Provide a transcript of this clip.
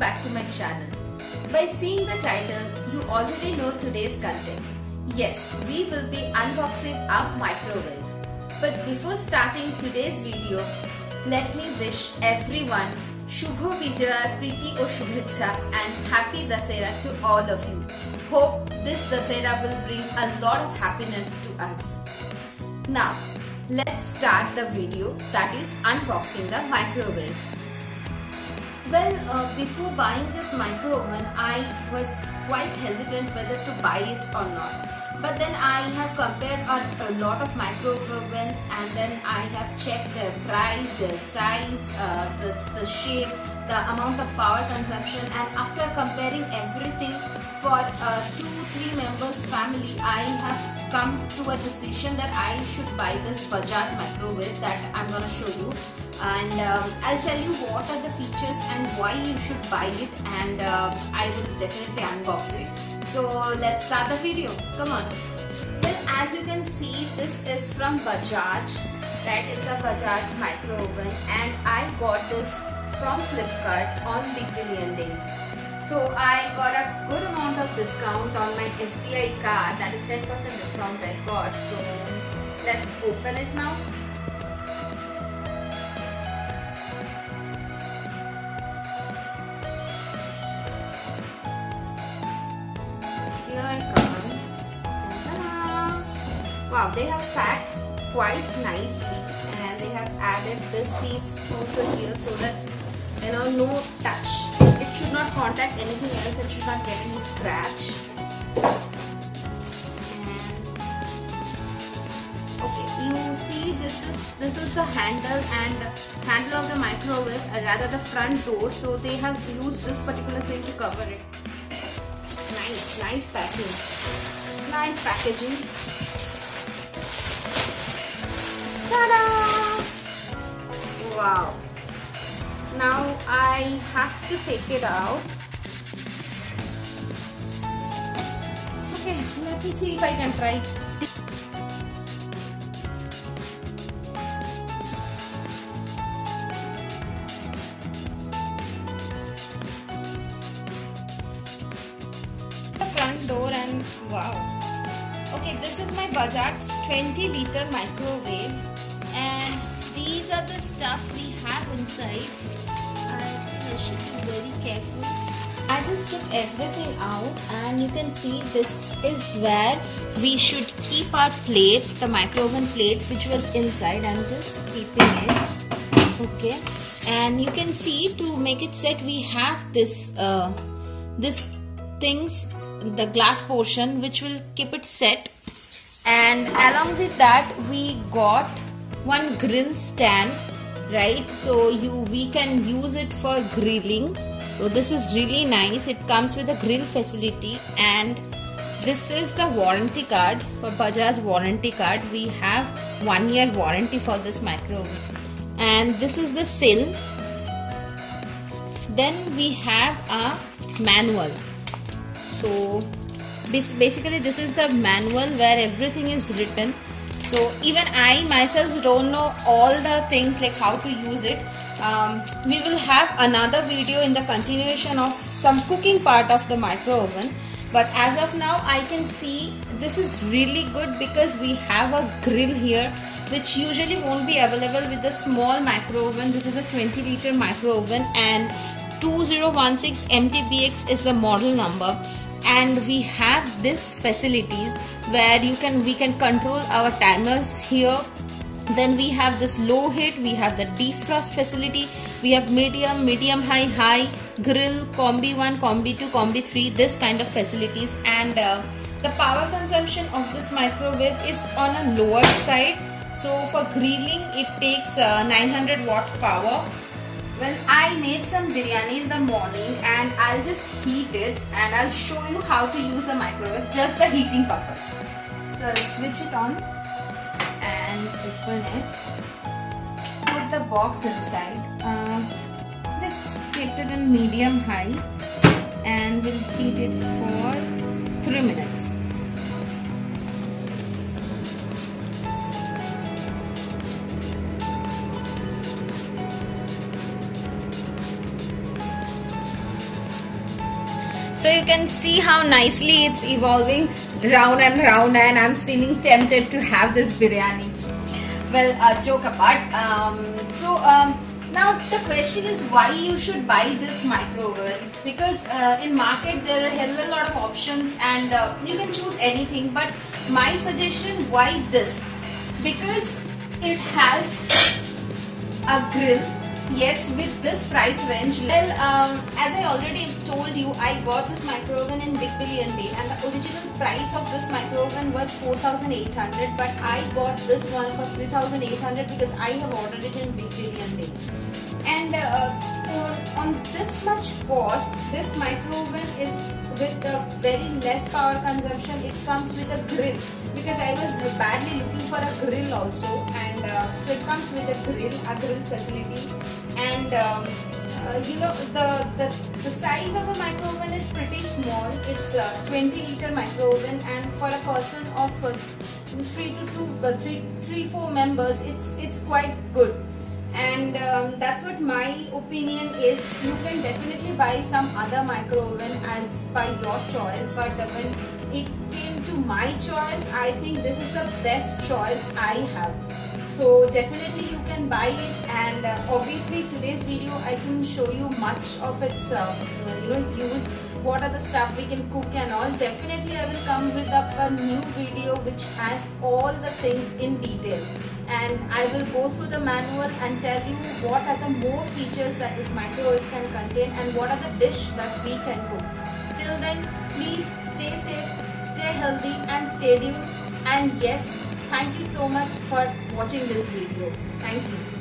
Welcome back to my channel. By seeing the title, you already know today's content. Yes, we will be unboxing our microwave. But before starting today's video, let me wish everyone Shubho Bijoya, Preeti O Shubh Disha and Happy Dashera to all of you. Hope this Dashera will bring a lot of happiness to us. Now, let's start the video, that is unboxing the microwave. Well, before buying this micro oven, I was quite hesitant whether to buy it or not. But then I have compared a lot of micro ovens, and then I have checked their price, their size, the shape, the amount of power consumption, and after comparing everything for a 2-3 members family, I have come to a decision that I should buy this Bajaj microwave that I'm gonna show you. And I'll tell you what are the features and why you should buy it, and I will definitely unbox it. So let's start the video. Come on. Well, as you can see, this is from Bajaj, right? It's a Bajaj micro oven, and I got this from Flipkart on Big Billion Days. So I got a good amount of discount on my SBI card. That is 10% discount I got. So let's open it now. Here it comes. Wow, they have packed quite nicely, and they have added this piece also here so that, you know, no touch. It should not contact anything else. It should not get any scratch. And okay, you see, this is the handle of the microwave, rather the front door. So they have used this particular thing to cover it. Nice packing, nice packaging. Ta-da! Wow. Now I have to take it out. Okay, let me see if I can try it. Door and wow. Okay, this is my Bajaj 20-liter microwave, and these are the stuff we have inside. I should be very careful. I just took everything out, and you can see this is where we should keep our plate, the microwave plate which was inside. I'm just keeping it. Okay, and you can see, to make it set, we have this things, the glass portion, which will keep it set. And along with that, we got one grill stand, right? So we can use it for grilling. So this is really nice. It comes with a grill facility, and this is the warranty card for Bajaj warranty card. We have 1-year warranty for this microwave, and this is the seal. Then we have a manual. So basically, this is the manual where everything is written. So even I myself don't know all the things, like how to use it. We will have another video in the continuation of some cooking part of the micro oven. But as of now, I can see this is really good because we have a grill here, which usually won't be available with the small micro oven. This is a 20-liter micro oven, and 2016 MTBX is the model number. And we have this facilities where we can control our timers here. Then we have this low heat, we have the defrost facility, we have medium, medium high, high, grill, combi 1, combi 2, combi 3, this kind of facilities. And the power consumption of this microwave is on a lower side. So for grilling, it takes 900 watt power. Well, I made some biryani in the morning, and I'll just heat it, and I'll show you how to use a microwave, just the heating purpose. So I'll switch it on and open it. Put the box inside. Just keep it in medium high, and we'll heat it for 3 minutes. So you can see how nicely it's evolving round and round, and I'm feeling tempted to have this biryani. Well, joke apart. Now the question is why you should buy this micro oven, because in market there are a hell of a lot of options and you can choose anything, but my suggestion, why this? Because it has a grill, yes, with this price range. Well, as I already told you, I got this micro oven in Big Billion Day, and the original price of this micro oven was 4,800, but I got this one for 3,800 because I have ordered it in Big Billion Day. And on this much cost, this micro oven is with a very less power consumption. It comes with a grill, because I was badly looking for a grill also, and so it comes with a grill facility. And you know, the size of the micro oven is pretty small. It's a 20-liter micro oven, and for a person of three to four members, it's quite good. And that's what my opinion is. You can definitely buy some other micro oven as by your choice, but when it came to my choice, I think this is the best choice I have. So definitely you can buy it, and obviously today's video I can show you much of its use, what are the stuff we can cook and all. Definitely I will come with up a new video which has all the things in detail, and I will go through the manual and tell you what are the more features that this microwave can contain and what are the dish that we can cook. Till then, please stay safe, stay healthy and stay tuned. And yes, thank you so much for watching this video. Thank you.